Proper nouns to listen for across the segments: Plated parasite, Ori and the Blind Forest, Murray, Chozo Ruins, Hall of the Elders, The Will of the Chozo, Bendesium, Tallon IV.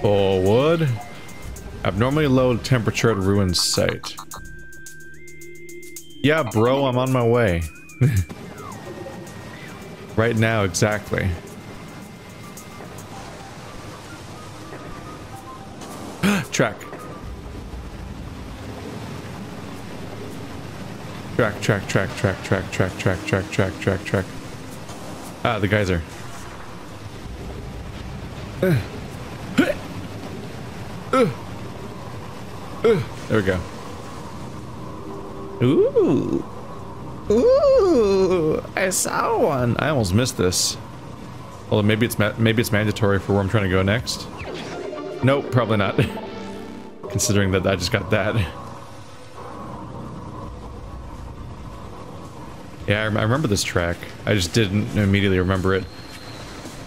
Forward. Abnormally low temperature at ruined site. Yeah, bro, I'm on my way. Right now, exactly. Track. Ah, the geyser. There we go. Ooh. Ooh. I saw one. I almost missed this. Although maybe it's mandatory for where I'm trying to go next. Nope, probably not. Considering that I just got that. Yeah, I remember this track. I just didn't immediately remember it.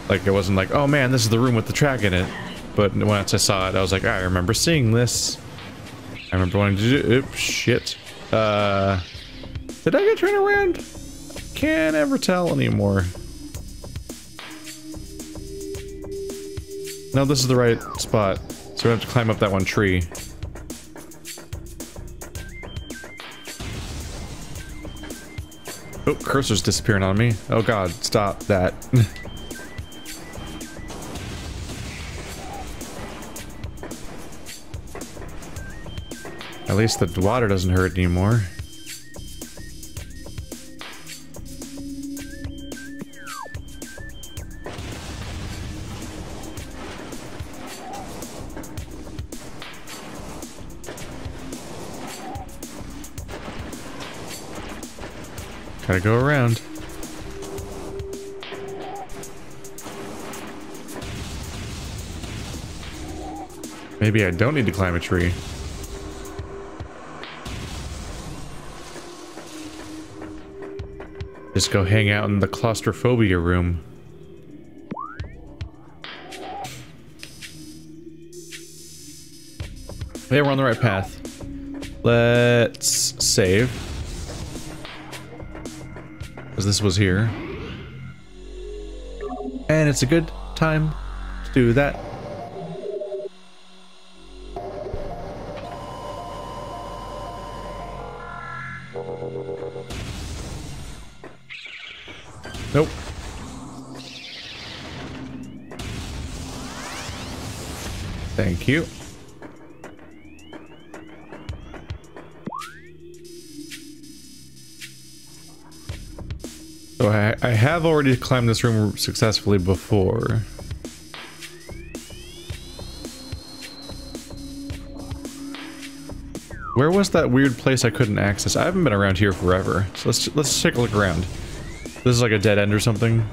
Like, it wasn't like, oh man, this is the room with the track in it. But once I saw it, I was like, I remember seeing this. I remember wanting to do... Oops, shit. Did I get turned around? Can't ever tell anymore. No, this is the right spot. So we have to climb up that one tree. Oh, cursor's disappearing on me. Oh god, stop that. At least the water doesn't hurt anymore. Gotta go around. Maybe I don't need to climb a tree. Just go hang out in the claustrophobia room. Hey, we're on the right path. Let's save. This was here. And it's a good time to do that. Nope. Thank you. So I have already climbed this room successfully before. Where was that weird place I couldn't access? I haven't been around here forever, so let's take a look around. This is like a dead end or something.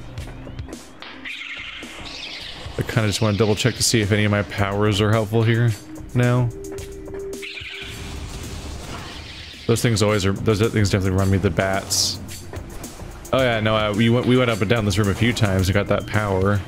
I kind of just want to double check to see if any of my powers are helpful here now. Those things always are. Those things definitely run me the bats. Oh yeah, no, we went up and down this room a few times and got that power.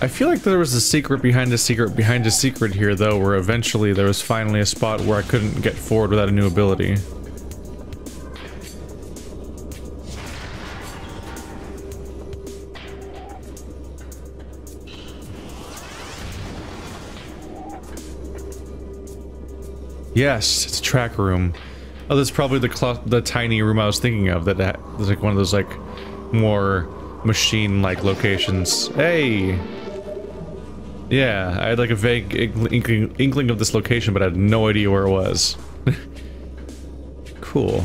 I feel like there was a secret behind a secret behind a secret here, though, where eventually there was finally a spot where I couldn't get forward without a new ability. Yes, it's a track room. Oh, that's probably the tiny room I was thinking of, that was like one of those, like, more machine-like locations. Hey! Yeah, I had like a vague inkling of this location, but I had no idea where it was. Cool.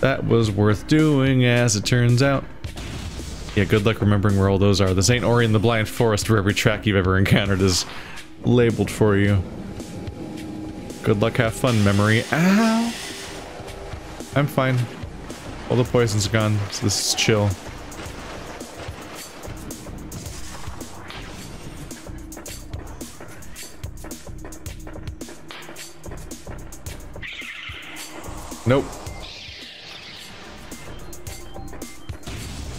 That was worth doing, as it turns out. Yeah, good luck remembering where all those are. This ain't Ori and the Blind Forest, where every track you've ever encountered is labeled for you. Good luck, have fun, memory. Ow! I'm fine. All the poison's gone, so this is chill. Nope.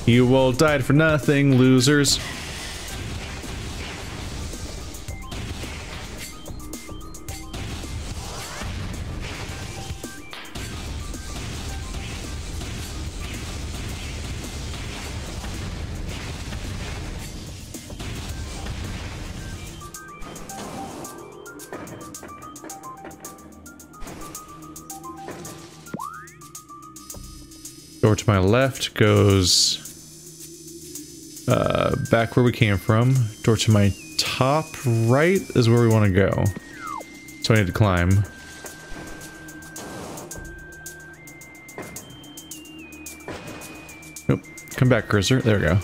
You all died for nothing, losers. Over to my left goes back where we came from. Door to my top right is where we want to go. So I need to climb. Nope. Come back, cursor. There we go.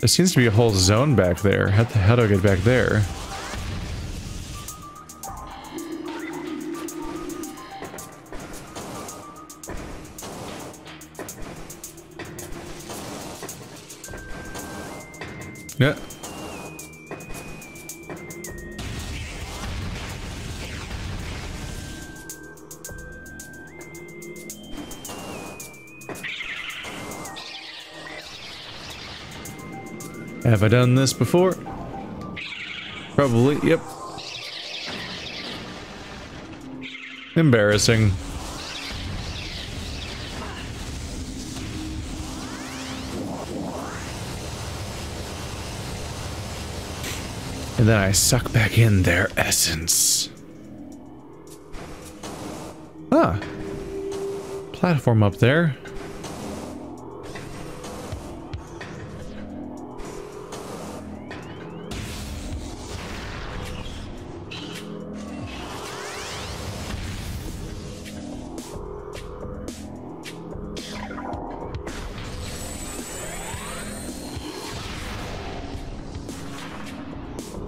There seems to be a whole zone back there. How the hell do I get back there? Yeah. Have I done this before? Probably, yep. Embarrassing. And then I suck back in their essence. Ah. Platform up there.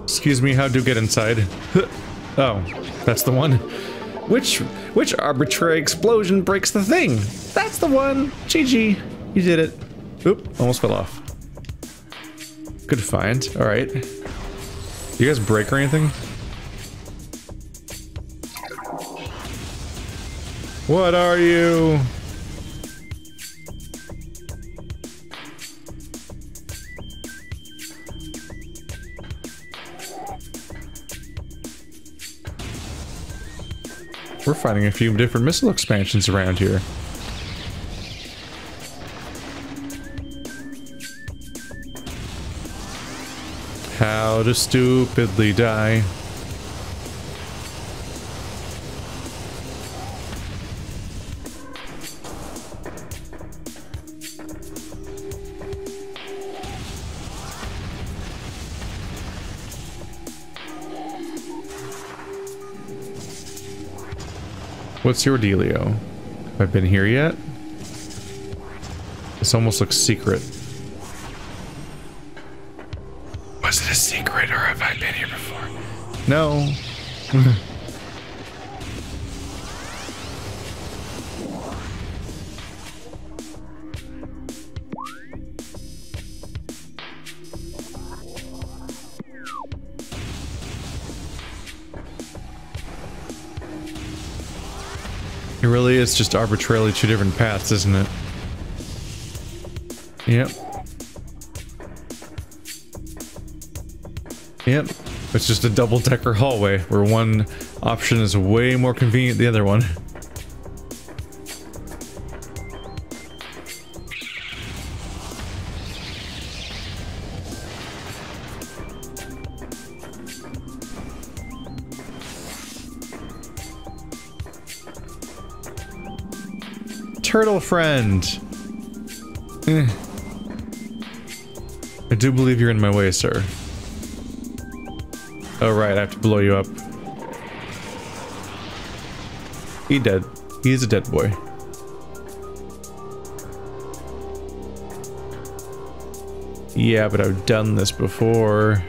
Excuse me, how do you get inside? Oh, that's the one. Which arbitrary explosion breaks the thing? That's the one! GG, you did it. Oop, almost fell off. Good find, alright. You guys break or anything? What are you? We're fighting a few different missile expansions around here. How to stupidly die. What's your dealio? Have I been here yet? This almost looks secret. Was it a secret or have I been here before? No. It really is just arbitrarily two different paths, isn't it? Yep. Yep. It's just a double-decker hallway where one option is way more convenient than the other one. Turtle friend! Eh. I do believe you're in my way, sir. Oh right, I have to blow you up. He dead. He is a dead boy. Yeah, but I've done this before.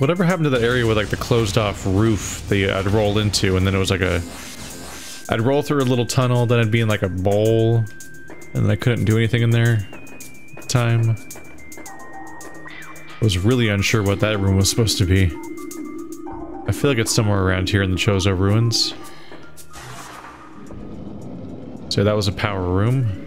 Whatever happened to that area with like the closed off roof that I'd roll into, and then it was like a... I'd roll through a little tunnel, then I'd be in like a bowl, and then I couldn't do anything in there at the time. I was really unsure what that room was supposed to be. I feel like it's somewhere around here in the Chozo Ruins. So that was a power room.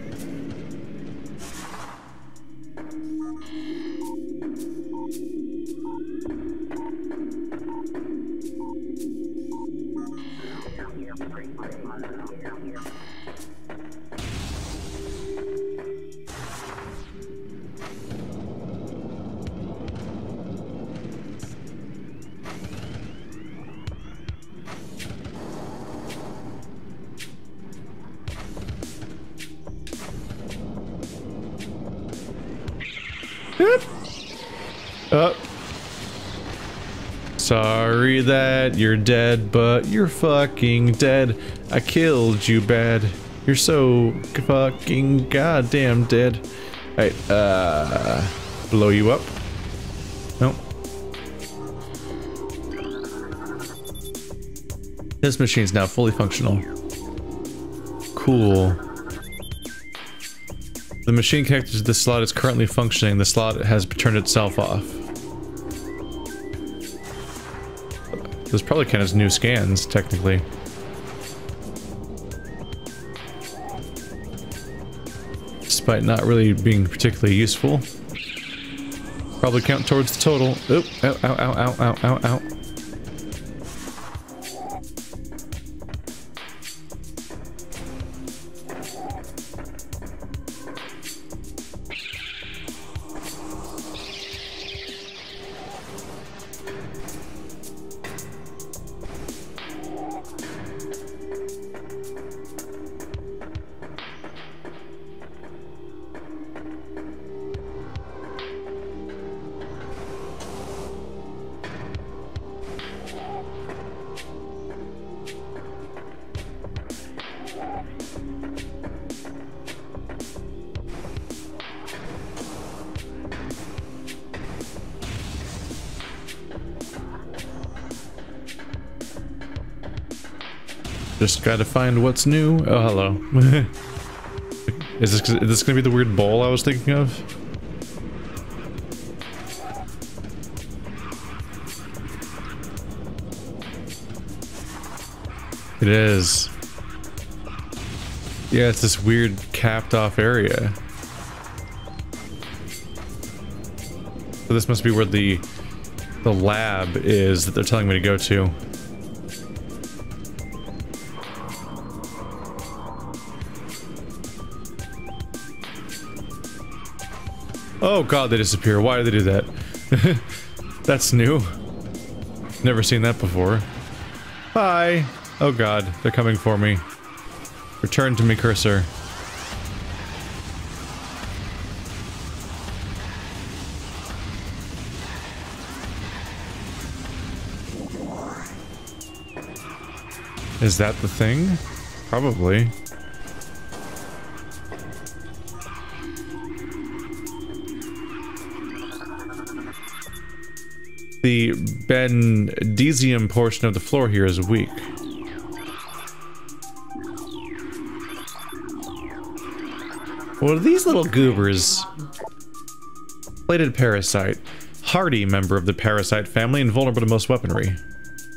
Sorry that you're dead, but you're fucking dead. I killed you bad. You're so fucking goddamn dead. Alright, blow you up. Nope. This machine's now fully functional. Cool. The machine connected to this slot is currently functioning. The slot has turned itself off. This probably counts as new scans, technically. Despite not really being particularly useful. Probably count towards the total. Oop, ow, ow, ow, ow, ow, ow, ow. Just gotta find what's new. Oh, hello. Is this gonna be the weird bowl I was thinking of? It is. Yeah, it's this weird capped off area. So this must be where the lab is that they're telling me to go to. Oh god, they disappear. Why did they do that? That's new. Never seen that before. Hi! Oh god, they're coming for me. Return to me, cursor. Is that the thing? Probably. The Bendesium portion of the floor here is weak. What are these little goobers? Plated parasite. Hardy member of the parasite family and vulnerable to most weaponry.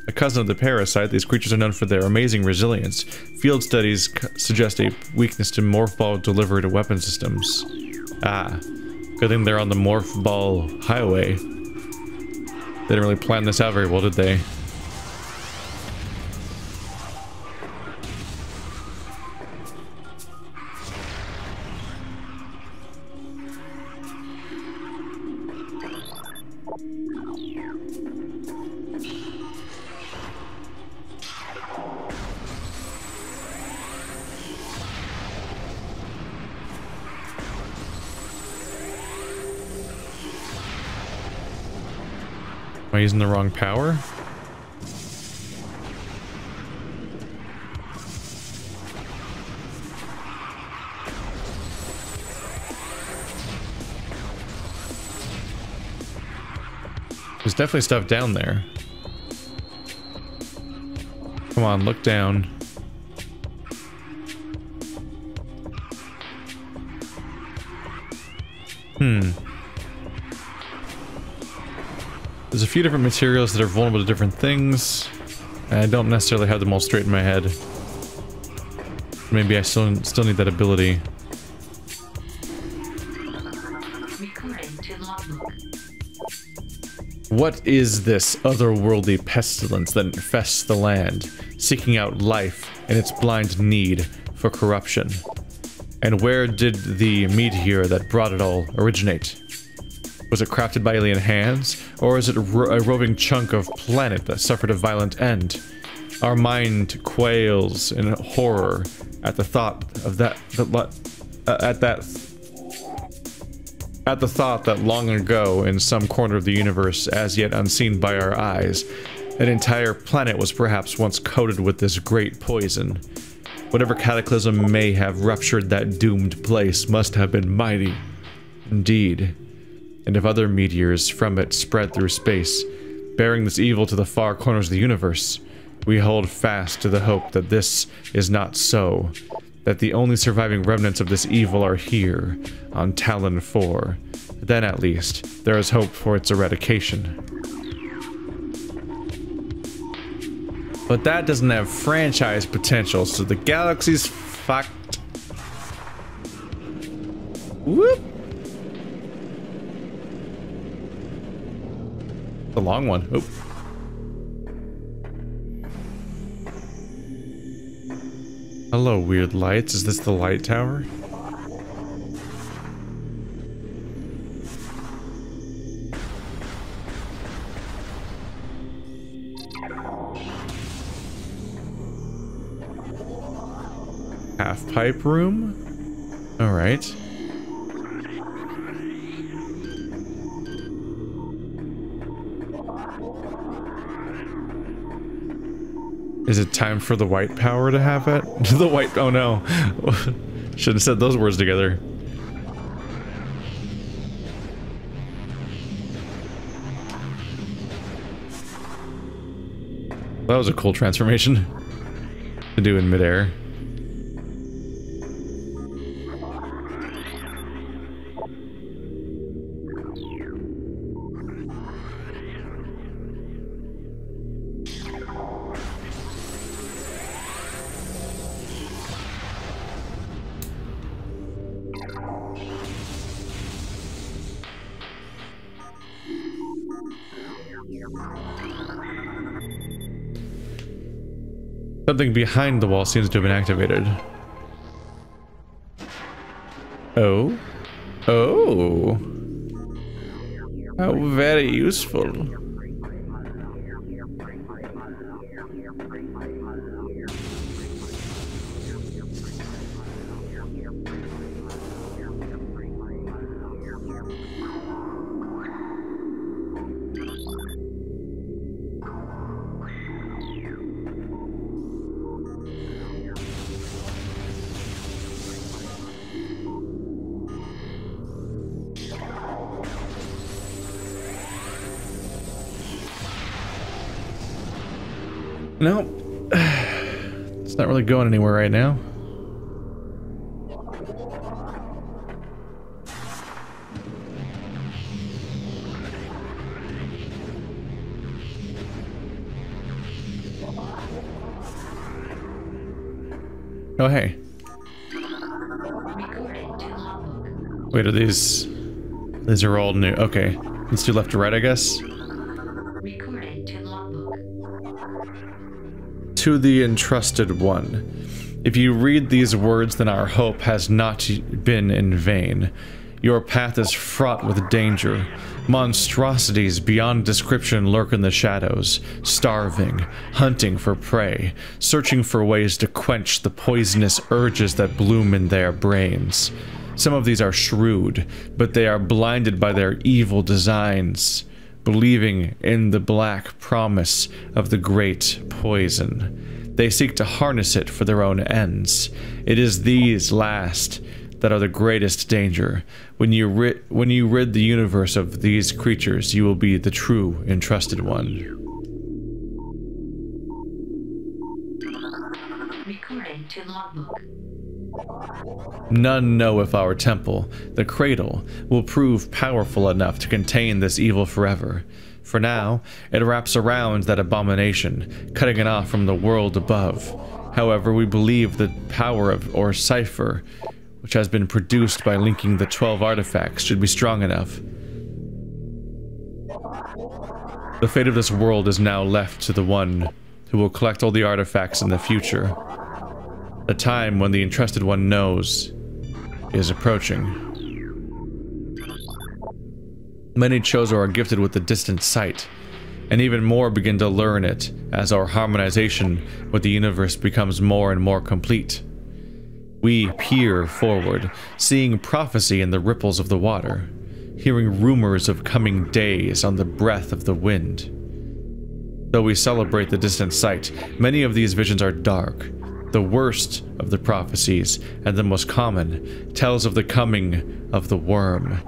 A cousin of the parasite, these creatures are known for their amazing resilience. Field studies suggest a weakness to morph ball delivery to weapon systems. Ah, good thing they're on the morph ball highway. They didn't really plan this out very well, did they? Am I using the wrong power? There's definitely stuff down there. Come on, look down. There's a few different materials that are vulnerable to different things. I don't necessarily have them all straight in my head. Maybe I still need that ability. What is this otherworldly pestilence that infests the land, seeking out life and its blind need for corruption? And where did the meteor that brought it all originate? Was it crafted by alien hands, or is it a roving chunk of planet that suffered a violent end? Our mind quails in horror at the thought of at the thought that long ago, in some corner of the universe, as yet unseen by our eyes, an entire planet was perhaps once coated with this great poison. Whatever cataclysm may have ruptured that doomed place must have been mighty, indeed. And if other meteors from it spread through space, bearing this evil to the far corners of the universe, we hold fast to the hope that this is not so. That the only surviving remnants of this evil are here, on Tallon IV. Then at least, there is hope for its eradication. But that doesn't have franchise potential, so the galaxy's fucked. Whoop! The long one. Oop. Hello, weird lights. Is this the light tower? Half pipe room? Alright. Is it time for the white power to have it? The white... oh no. Shouldn't have said those words together. That was a cool transformation to do in midair. Something behind the wall seems to have been activated. Oh? Oh! How very useful. Nope. It's not really going anywhere right now. Oh, hey. Wait, these are all new. Okay. Let's do left to right, I guess. To the entrusted one. If you read these words, then our hope has not been in vain. Your path is fraught with danger. Monstrosities beyond description lurk in the shadows, starving, hunting for prey, searching for ways to quench the poisonous urges that bloom in their brains. Some of these are shrewd, but they are blinded by their evil designs, believing in the black promise of the great poison. They seek to harness it for their own ends. It is these last that are the greatest danger. When you rid the universe of these creatures, you will be the true entrusted one. None know if our temple, the cradle, will prove powerful enough to contain this evil forever. For now, it wraps around that abomination, cutting it off from the world above. However, we believe the power of or cipher, which has been produced by linking the 12 artifacts, should be strong enough. The fate of this world is now left to the one who will collect all the artifacts in the future. The time when the entrusted one knows is approaching. Many Chozo are gifted with the distant sight, and even more begin to learn it as our harmonization with the universe becomes more and more complete. We peer forward, seeing prophecy in the ripples of the water, hearing rumors of coming days on the breath of the wind. Though we celebrate the distant sight, many of these visions are dark. The worst of the prophecies, and the most common, tells of the coming of the worm.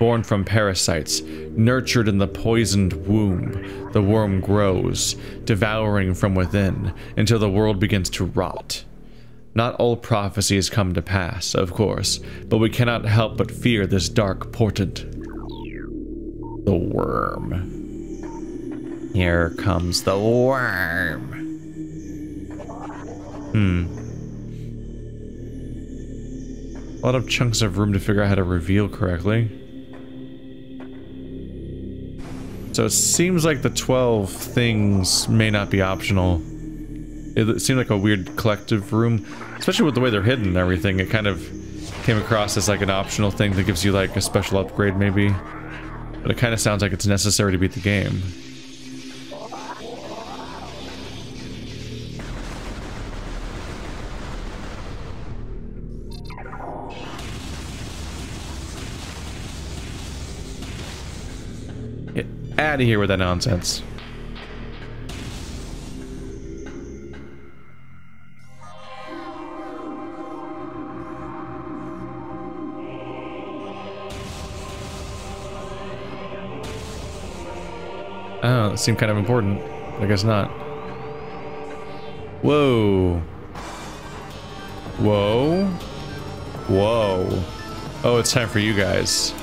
Born from parasites, nurtured in the poisoned womb, the worm grows, devouring from within, until the world begins to rot. Not all prophecies come to pass, of course, but we cannot help but fear this dark portent. The worm. Here comes the worm. A lot of chunks of room to figure out how to reveal correctly. So it seems like the 12 things may not be optional. It seemed like a weird collective room, especially with the way they're hidden and everything. It kind of came across as like an optional thing that gives you like a special upgrade maybe. But it kind of sounds like it's necessary to beat the game. Out of here with that nonsense. Oh, that seemed kind of important. I guess not. Whoa. Whoa. Whoa. Oh, it's time for you guys.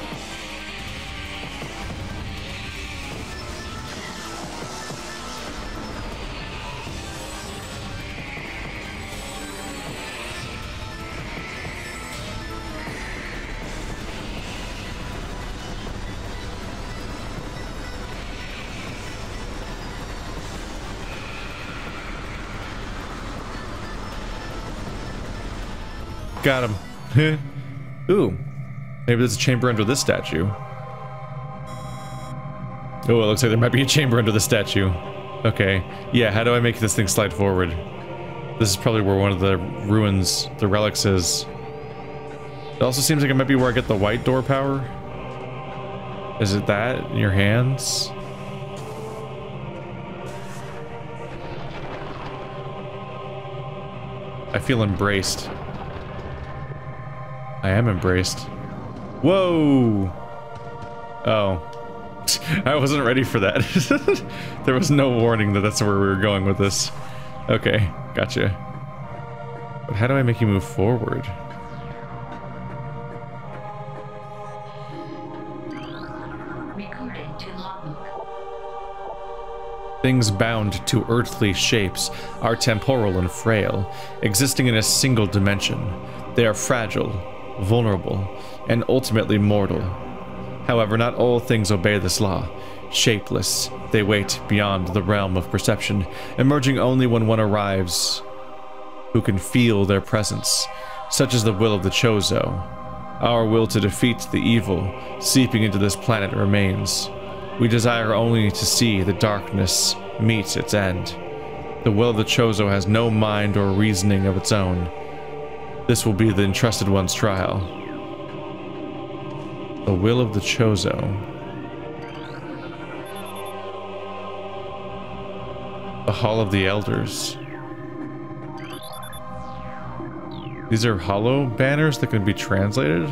Got him. Ooh. Maybe there's a chamber under this statue. Oh, it looks like there might be a chamber under the statue. Okay. Yeah, how do I make this thing slide forward? This is probably where one of the ruins, the relics is. It also seems like it might be where I get the white door power. Is it that? In your hands? I feel embraced. I am embraced. Whoa! Oh. I wasn't ready for that. There was no warning that that's where we were going with this. Okay, gotcha. But how do I make you move forward? Things bound to earthly shapes are temporal and frail, existing in a single dimension. They are fragile, vulnerable, and ultimately mortal. However, not all things obey this law. Shapeless, they wait beyond the realm of perception, emerging only when one arrives who can feel their presence, such as the will of the Chozo. Our will to defeat the evil seeping into this planet remains. We desire only to see the darkness meet its end. The will of the Chozo has no mind or reasoning of its own. This will be the entrusted one's trial. The will of the Chozo. The Hall of the Elders. These are hollow banners that can be translated?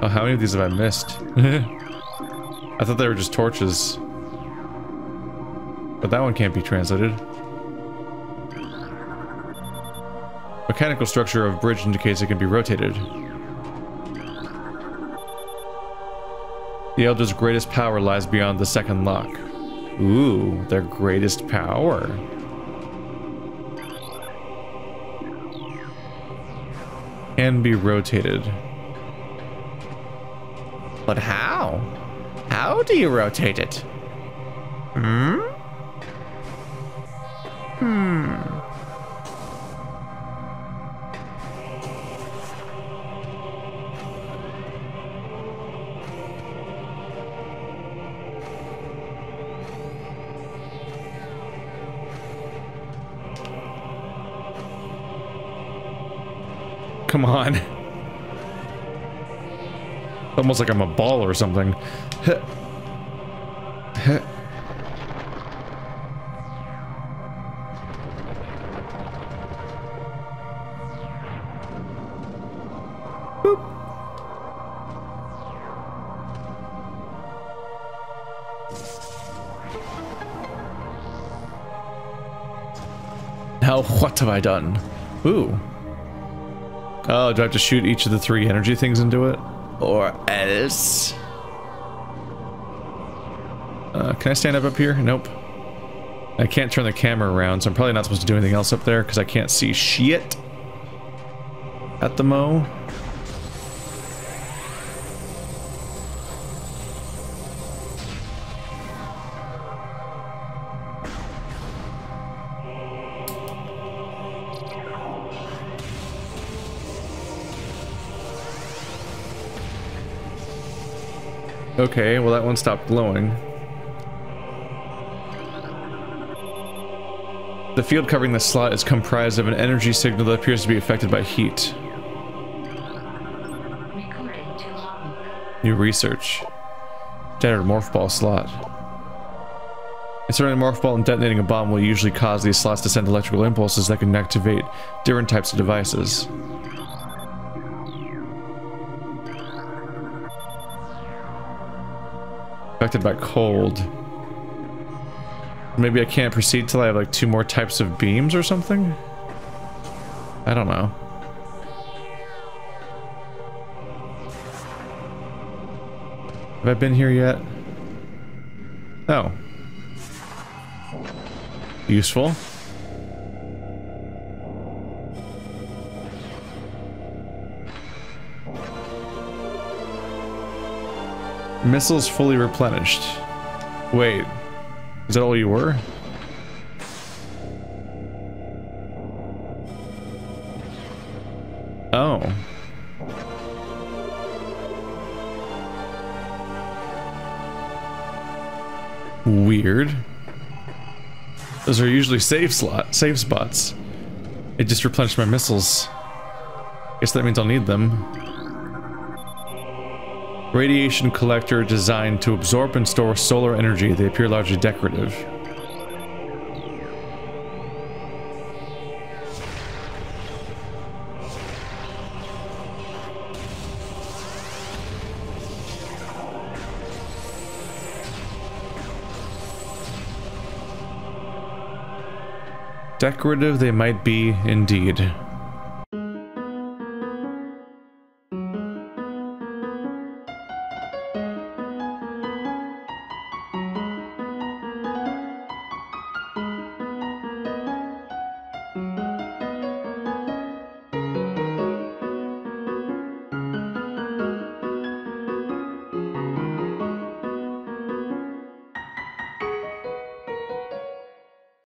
Oh, how many of these have I missed? I thought they were just torches. But that one can't be translated. Mechanical structure of bridge indicates it can be rotated. The Elders' greatest power lies beyond the second lock. Ooh, their greatest power. Can be rotated. But how? How do you rotate it? Hmm? Come on. Almost like I'm a ball or something. Boop. Now what have I done? Ooh. Oh, do I have to shoot each of the three energy things into it? Or else? Can I stand up here? Nope. I can't turn the camera around, so I'm probably not supposed to do anything else up there, because I can't see shit. At the mo. Okay, well that one stopped glowing. The field covering the slot is comprised of an energy signal that appears to be affected by heat. New research. Detonated morph ball slot. Inserting a morph ball and detonating a bomb will usually cause these slots to send electrical impulses that can activate different types of devices. Affected by cold. Maybe I can't proceed till I have like two more types of beams or something? I don't know. Have I been here yet? Oh. Useful. Missiles fully replenished. Wait, is that all you were? Oh. Weird. Those are usually save spots. It just replenished my missiles. Guess that means I'll need them. Radiation collector designed to absorb and store solar energy. They appear largely decorative. Decorative they might be indeed.